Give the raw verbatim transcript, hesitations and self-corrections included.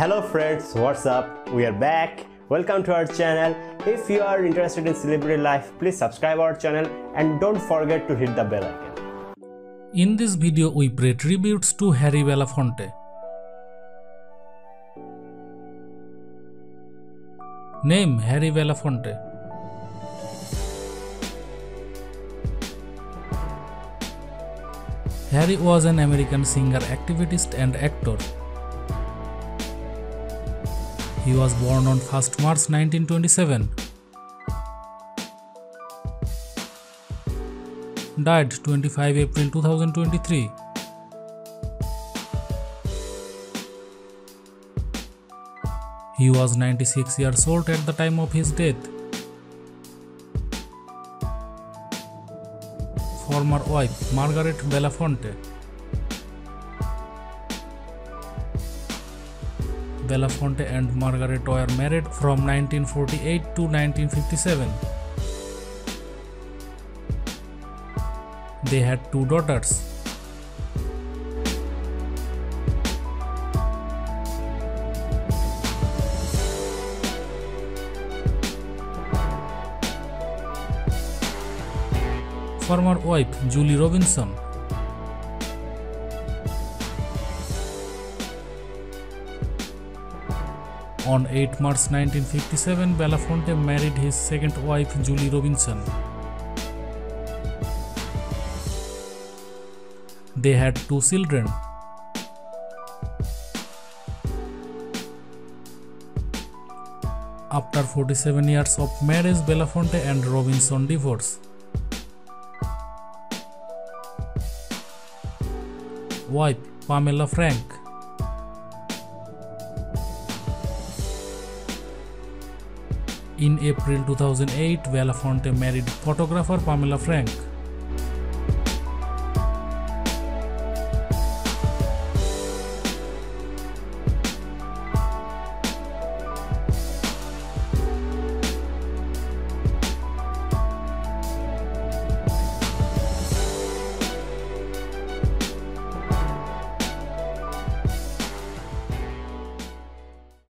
Hello friends, what's up? We are back. Welcome to our channel. If you are interested in celebrity life, please subscribe our channel and don't forget to hit the bell icon. In this video, we pay tributes to Harry Belafonte. Name: Harry Belafonte. Harry was an American singer, activist, and actor. He was born on first March nineteen twenty-seven. Died twenty-fifth April two thousand twenty-three. He was ninety-six years old at the time of his death. Former wife: Margaret Belafonte. Belafonte and Margaret Oyer married from nineteen forty-eight to nineteen fifty-seven. They had two daughters. Former wife: Julie Robinson. On eighth March nineteen fifty-seven, Belafonte married his second wife, Julie Robinson. They had two children. After forty-seven years of marriage, Belafonte and Robinson divorced. Wife: Pamela Frank. In April two thousand eight, Belafonte married photographer Pamela Frank.